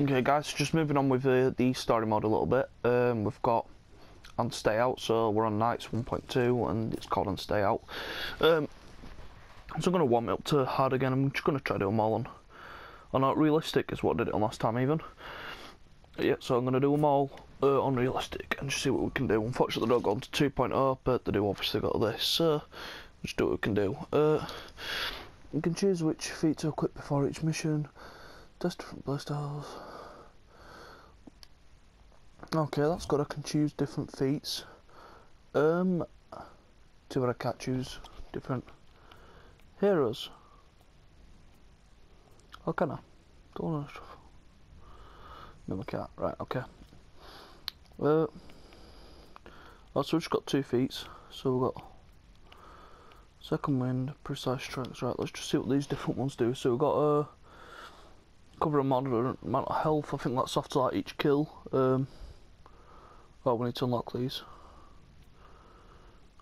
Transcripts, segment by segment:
Okay guys, just moving on with the story mode a little bit. We've got And Stay Out, so we're on Knights 1.2 and it's called And Stay Out. So I'm going to warm it up to hard again. I'm just going to try to do them all on Realistic, is what I did it on last time even. Yeah, so I'm going to do them all on Realistic and just see what we can do. Unfortunately they don't go on to 2.0, but they do obviously go to this, so we'll just do what we can do. You can choose which feat to equip before each mission. Test different playstyles. Okay, that's good. I can choose different feats. See what I can't choose. Different heroes. Oh, can I? Don't know stuff. No, I can't. Right, okay. Also, we've just got two feats. So we've got second wind, precise strikes. Right, let's just see what these different ones do. So we've got cover a moderate amount of health. I think that's after like each kill. Oh, we need to unlock these.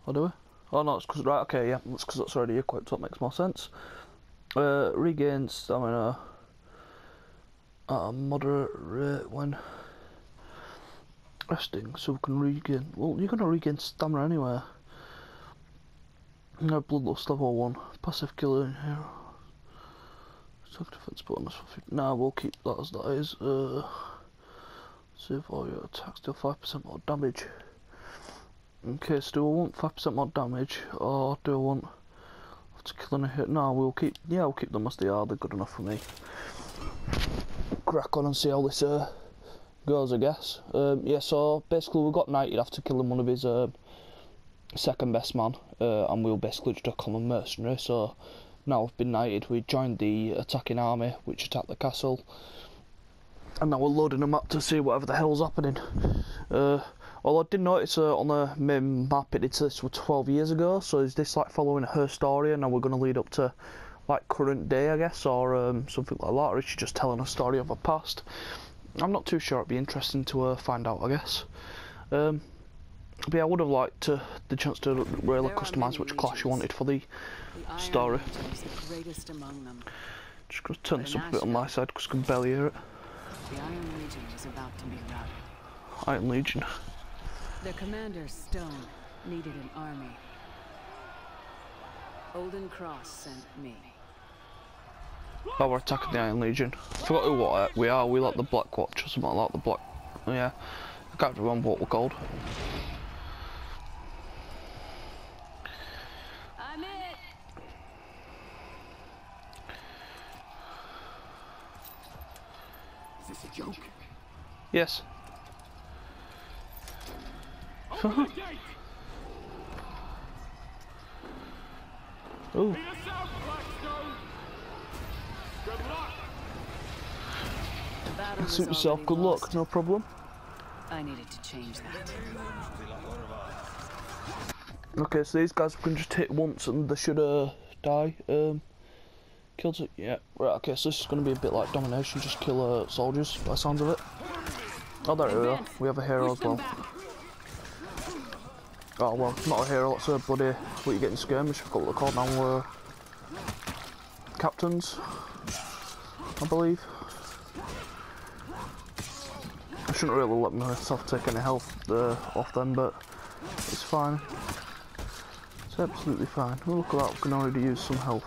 Oh, do we? Oh no, it's because, right, okay, yeah, that's because that's already equipped, so that makes more sense. Regain stamina at a moderate rate when resting, so we can regain. Well, you're gonna regain stamina anyway. No, bloodlust level 1, passive killer in here. Defense bonus for 50. Nah, we'll keep that as that is. Save all your attacks, deal 5% more damage. Okay, so do I want 5% more damage, or do I want to kill a hit? Nah, we'll keep them as they are. They're good enough for me. Crack on and see how this goes, I guess. Yeah, so basically we've got Knight. You'd have to kill him, one of his second best man, and we'll basically just a common mercenary. So now we've been knighted, we joined the attacking army, which attacked the castle, and now we're loading them up to see whatever the hell's happening. Although I did notice on the main map, this was 12 years ago, so is this like following her story, and now we're going to lead up to like current day, I guess, or something like that, or is she just telling a story of her past? I'm not too sure, it'd be interesting to find out, I guess. But yeah, I would have liked the chance to really customise which class you wanted for the story. Just going to turn this up a bit on my side because I can barely hear it. The Iron Legion is about to be routed. Iron Legion. Their commander, Stone, needed an army. Golden Cross sent me. Oh, we're attacking the Iron Legion. I forgot who what we are. We like the Black Watch or something like that. The Black... yeah. I can't remember what we're called. Joke. Yes. Oh. Suit yourself. Good luck. No problem. I needed to change that. Okay, so these guys can just hit once and they should die. Killed it, yeah. Right, okay, so this is going to be a bit like domination, just kill soldiers, by the sounds of it. Oh, there we go. We have a hero as well. Oh, well, not a hero, that's a bloody, what you get in skirmish, I forgot what they're called now, captains, I believe. I shouldn't really let myself take any health off them, but it's fine. It's absolutely fine. We'll look at that, we can already use some health.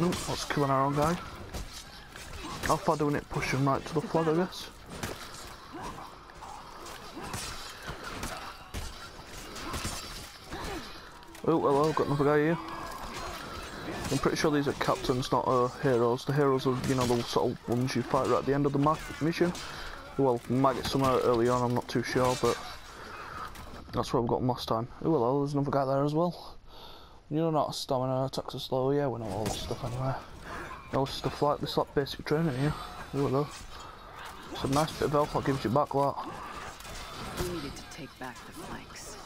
Nope, that's killing our own guy. How far do we need to push him? Right to the flag, I guess. Oh, hello, got another guy here. I'm pretty sure these are captains, not heroes. The heroes are, you know, the sort of ones you fight right at the end of the mission. Well, we might get some early on, I'm not too sure, but that's what we've got last time. Oh, hello, there's another guy there as well. You know, not stamina, attacks are slow, yeah, we know all this stuff anyway. All this stuff like this, like basic training here. Yeah. Ooh, hello. It's a nice bit of health that gives you back, lot. We needed to take back the flanks.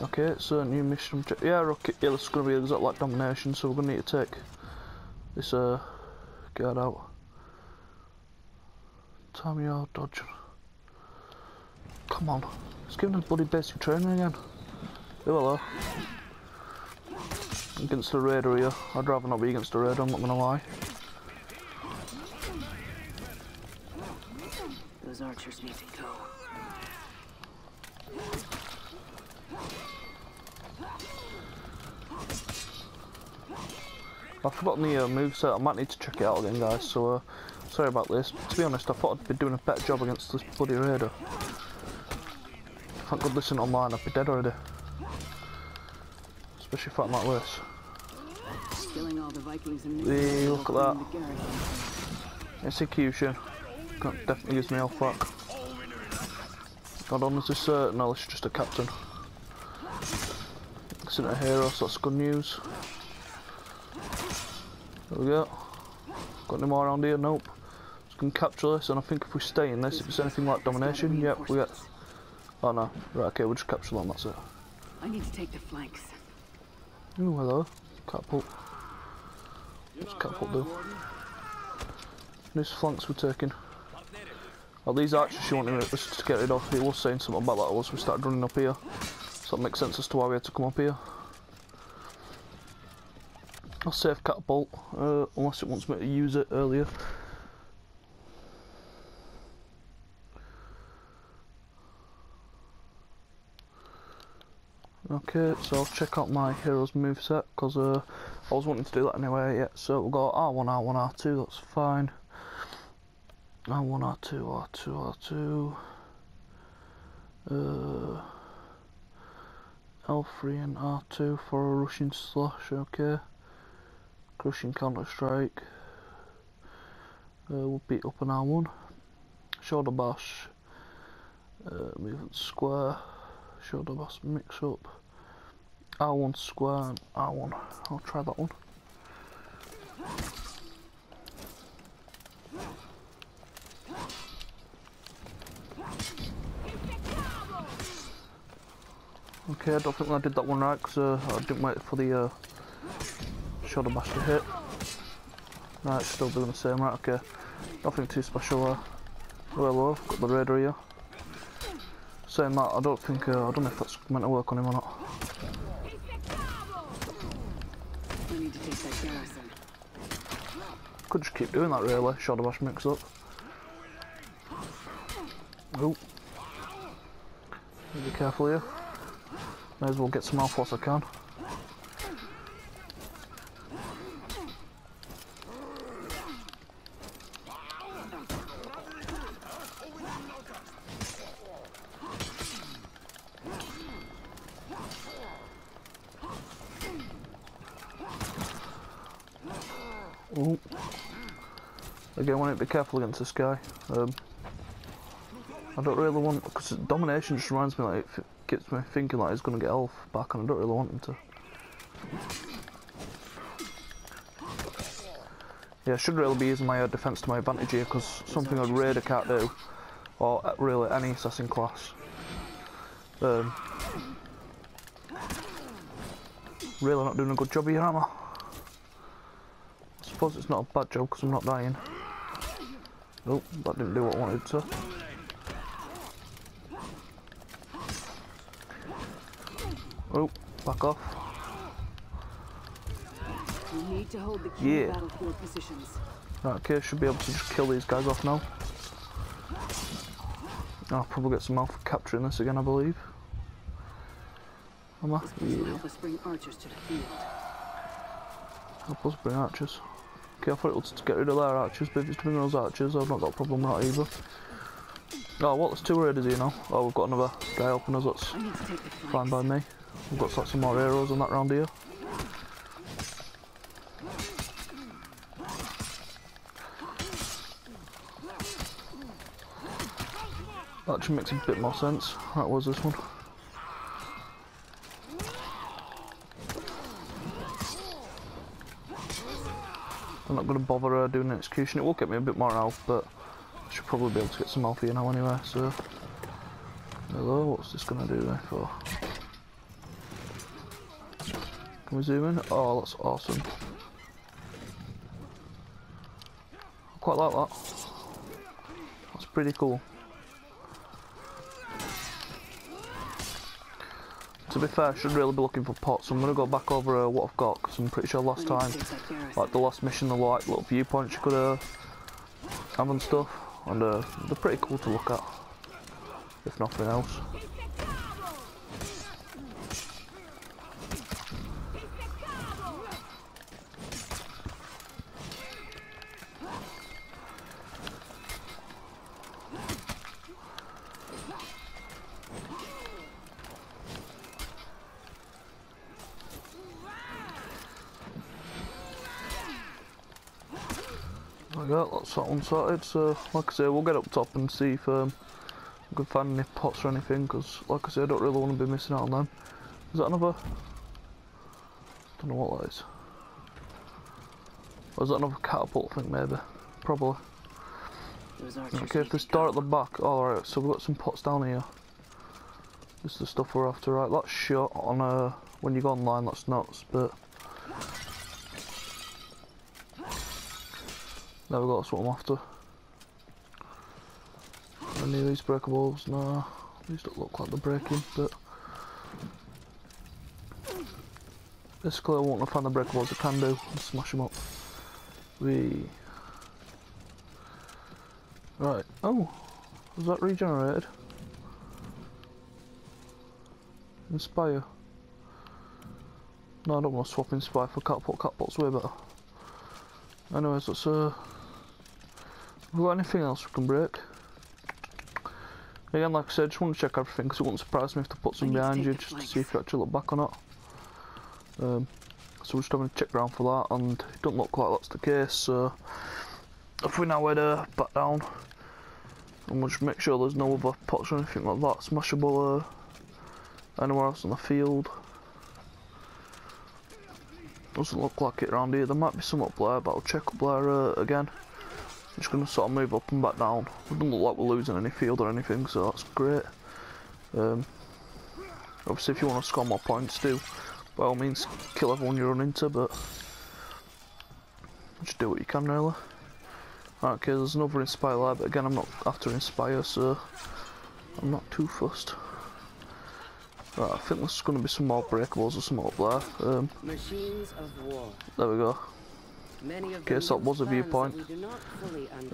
Okay, so new mission. Yeah, okay, yeah, this is going to be exact like domination, so we're going to need to take this guard out. Time you're dodging. Come on. Just give him a bloody basic training again. Oh, hello. Against the Raider here. I'd rather not be against the Raider, I'm not gonna lie. Those archers need to go. I've forgotten the moveset, I might need to check it out again, guys, so sorry about this. To be honest, I thought I'd be doing a better job against this bloody Raider. If I could listen online, I'd be dead already. Especially if I'm like this. Hey, look at that. Execution. That definitely gives me all fuck. God on, is this no, this is just a captain. This isn't a hero, so that's good news. There we go. Got any more around here? Nope. Just gonna capture this, and I think if we stay in this, if it's anything like domination, yep, we get. Oh no, right, okay, we'll just capture them. That's it. I need to take the flanks. Ooh, hello. Catapult. What's catapult do? These flanks we're taking. Well, these archers she wanted us to get rid of. He was saying something about that was we started running up here. So that makes sense as to why we had to come up here. I'll save catapult, unless it wants me to use it earlier. Okay, so I'll check out my hero's moveset, because I was wanting to do that anyway, yeah, so we'll go R1, R1, R2, that's fine. R1, R2, R2, R2. L3 and R2 for a rushing slash, okay. Crushing counter-strike. We'll beat up an R1. Shoulder bash. Movement square. Shoulder bash mix up. R1 square and R1. I'll try that one. Okay, I don't think I did that one right because I didn't wait for the shoulder bash to hit. Right, still doing the same, right, okay. Nothing too special there. Well, I've got the Raider here. Saying that, I don't think, I don't know if that's meant to work on him or not. We need to take that garrison. Could just keep doing that really, shoulder bash mix up. Oh. Be careful here. May as well get some health whilst I can. Ooh. Again, I want to be careful against this guy. I don't really want, because domination just reminds me, like, it gets me thinking like he's going to get health back, and I don't really want him to. Yeah, I should really be using my defense to my advantage here, because something a Raider can't do, or really any assassin class. Really not doing a good job of your hammer. I suppose it's not a bad job because I'm not dying. Nope, that didn't do what I wanted to. Oh, back off. We need to hold the key battlefield positions. Right, okay, should be able to just kill these guys off now. I'll probably get some health for capturing this again, I believe. Am I? Yeah. Help us bring archers to the field. Help us bring archers. Okay, I thought it was to get rid of their archers, but if it's to bring those archers, I've not got a problem with that either. Oh, what? There's two Raiders here now. Oh, we've got another guy helping us, that's fine by me. We've got lots of more arrows on that round here. That actually makes a bit more sense. That was this one. I'm not going to bother doing an execution. It will get me a bit more health, but I should probably be able to get some health here now anyway. So, hello, what's this going to do there for? Can we zoom in? Oh, that's awesome. I quite like that. That's pretty cool. To be fair, I should really be looking for pots, so I'm going to go back over what I've got, because I'm pretty sure last time, like the last mission, the like little viewpoints you could have and stuff, and they're pretty cool to look at, if nothing else. Yeah, that's that one sorted, so like I say, we'll get up top and see if we can find any pots or anything, because like I say, I don't really want to be missing out on them. Is that another? Don't know what that is. Or is that another catapult thing maybe? Probably. Okay, if there's door at the back, alright, so we've got some pots down here. This is the stuff we're after, right, that's shot on when you go online, that's nuts, but... there we go, that's what I'm after. Any of these breakables? No, these don't look like they're breaking, but... basically I want to find the breakables I can do and smash them up. We... right, oh! Was that regenerated? Inspire. No, I don't want to swap Inspire for Catapult, Catapult's way better. Anyways, let's have we got anything else we can break? Again, like I said, just want to check everything, because it wouldn't surprise me if they put some behind you, just to see if you actually look back or not. So we're just having to check around for that, and it doesn't look like that's the case, so... if we now head back down, and we'll just make sure there's no other pots or anything like that smashable anywhere else on the field. Doesn't look like it around here. There might be some up there, but I'll check up there again. I'm just going to sort of move up and back down. It doesn't look like we're losing any field or anything, so that's great. Obviously, if you want to score more points, do by all means kill everyone you run into, but just do what you can, really. Alright, okay, there's another Inspire there, but again, I'm not after Inspire, so I'm not too fussed. Right, I think there's going to be some more breakables or some up there. Machines of war. There we go. Many of guess that was a viewpoint.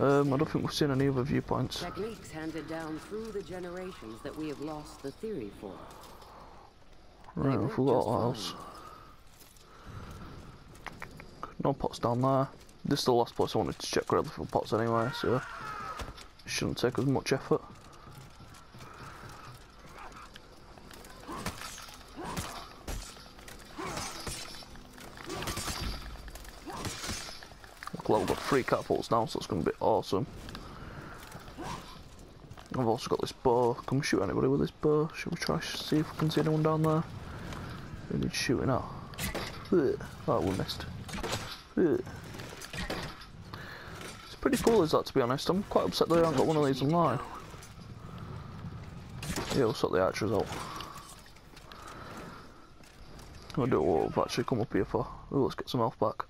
I don't think we've seen any other viewpoints. Techniques handed down through the generations that we have lost the theory for. Right, I forgot what else. No pots down there. This is the last place I wanted to check relative pots anyway, so it shouldn't take as much effort. Well, we've got 3 catapults now, so it's going to be awesome. I've also got this bow. Can we shoot anybody with this bow? Should we try to see if we can see anyone down there? We need shooting at. Oh, we missed. It's pretty cool, is that, to be honest? I'm quite upset that I haven't got one of these online. Yeah, we'll sort the archers out. I'll do what we've actually come up here for. Ooh, let's get some health back.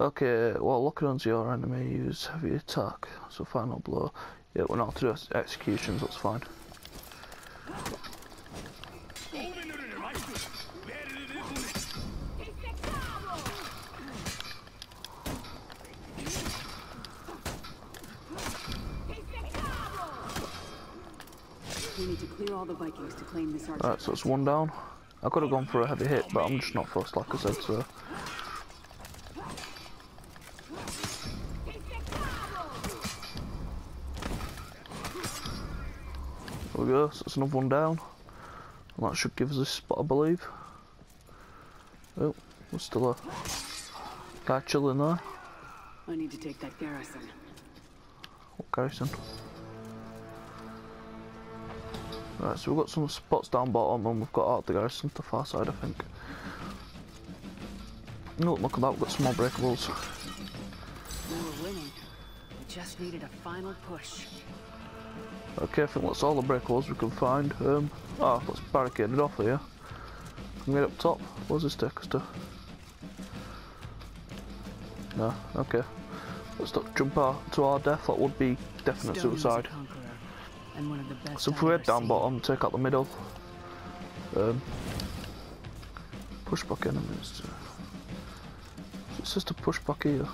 Okay, well, locking onto your enemy, use heavy attack, so final blow. Yeah, we're not to do executions, that's fine. We need to clear all the Vikings to claim this archer. Alright, so it's one down. I could have gone for a heavy hit, but I'm just not fussed, like I said, so... there we go, so that's another one down. And that should give us this spot, I believe. Oh, there's still a guy chilling there. I need to take that garrison. What garrison? Right, so we've got some spots down bottom, and we've got out the garrison to the far side, I think. No, look at that, we've got some more breakables. We were winning. We just needed a final push. Okay, I think that's all the breakables we can find. Oh, that's barricaded off here. Can we get up top? Where's this take us to? No, okay. Let's not jump out to our death, that would be definite suicide. So if we head down bottom, take out the middle. Push back enemies. It says to push back here.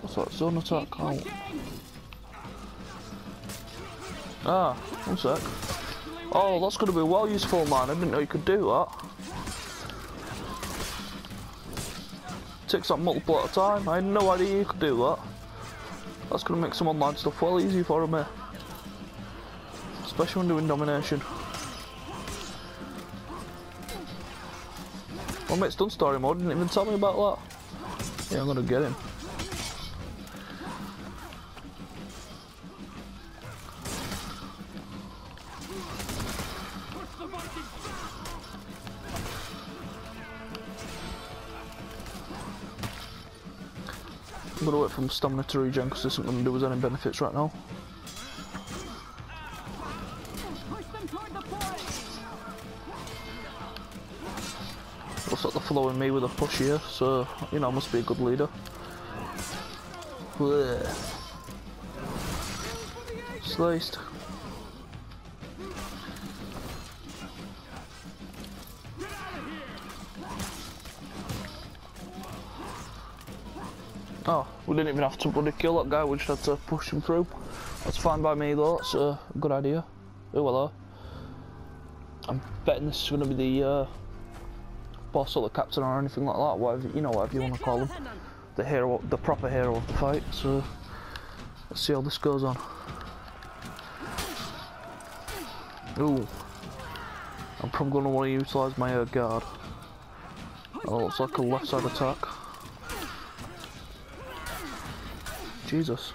What's that? Zone attack? Oh. Ah, one sec. Oh, that's going to be well useful, man. I didn't know you could do that. Takes that multiple at a time. I had no idea you could do that. That's going to make some online stuff well easy for me. Especially when doing domination. My mate's done story mode, didn't even tell me about that. Yeah, I'm going to get him. I'm going to wait for my stamina to regen because this isn't going to do us any benefits right now. Looks like they're following me with a push here, so, you know, I must be a good leader. Blech. Sliced. Oh, we didn't even have to bloody kill that guy, we just had to push him through. That's fine by me though, that's a good idea. Oh, hello. I'm betting this is going to be the boss or the captain or anything like that, whatever, you know, whatever you want to call him. The hero, the proper hero of the fight, so let's see how this goes on. Ooh. I'm probably going to want to utilise my guard. Oh, looks like a left side attack. Jesus.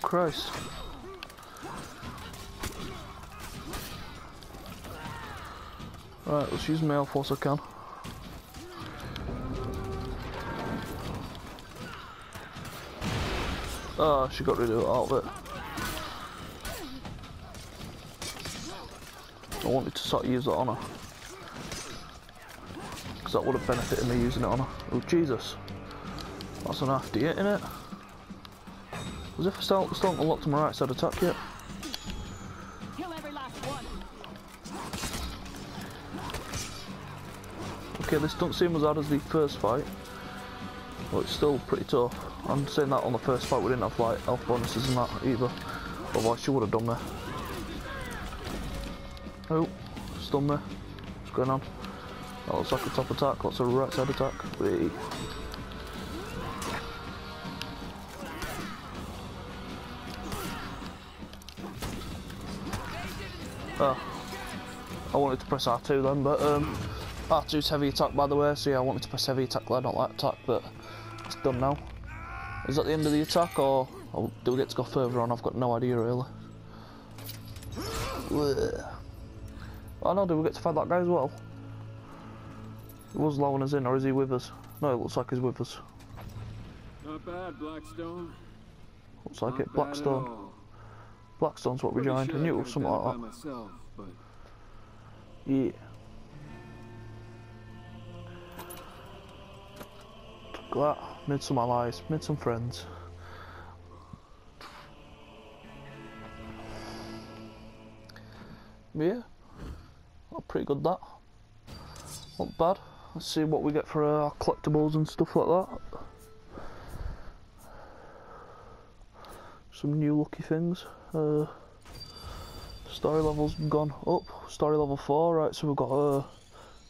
Christ. Right, let's use mail force I can. Ah, oh, she got rid of it out of it. I wanted to sort of use that on her, because that would have benefited me using it on her. Oh Jesus, that's an FD8 in it. As if I still haven't unlocked my right side attack yet. Okay, this don't seem as hard as the first fight, but it's still pretty tough. I'm saying that on the first fight we didn't have like health bonuses and that either, otherwise she would have done me. Oh, stun me. What's going on? That looks like a top attack, that's a right side attack. Wee. Oh. I wanted to press R2 then, but R2's heavy attack by the way, so yeah, I wanted to press heavy attack there, not light attack, but it's done now. Is that the end of the attack, or do we get to go further on? I've got no idea really. Blech. Oh no, do we get to fight that guy as well? He was allowing us in, or is he with us? No, it looks like he's with us. Not bad, Blackstone. Looks like it, Blackstone. Blackstone's what we joined. Sure I knew it was something like that. Myself, but... Yeah. Took that. Made some allies, made some friends. Yeah. Pretty good that, not bad. Let's see what we get for our collectibles and stuff like that. Some new lucky things. Story level's gone up, story level 4, right, so we've got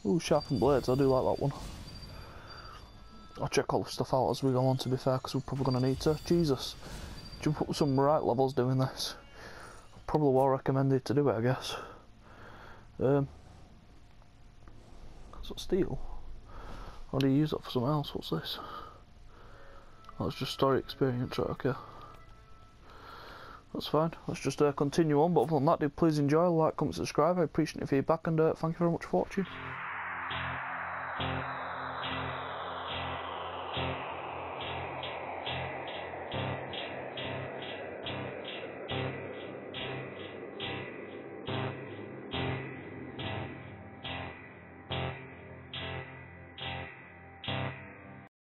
ooh, sharpened blades, I do like that one. I'll check all the stuff out as we go on to be fair, because we're probably going to need to. Jesus, jump up with some right levels doing this. Probably well recommended to do it I guess. So steel. Or do you use that for something else? What's this? Oh, that's just story experience, right? Okay. That's fine. Let's just continue on. But other than that, do please enjoy, like, comment, subscribe. I appreciate your feedback, and thank you very much for watching.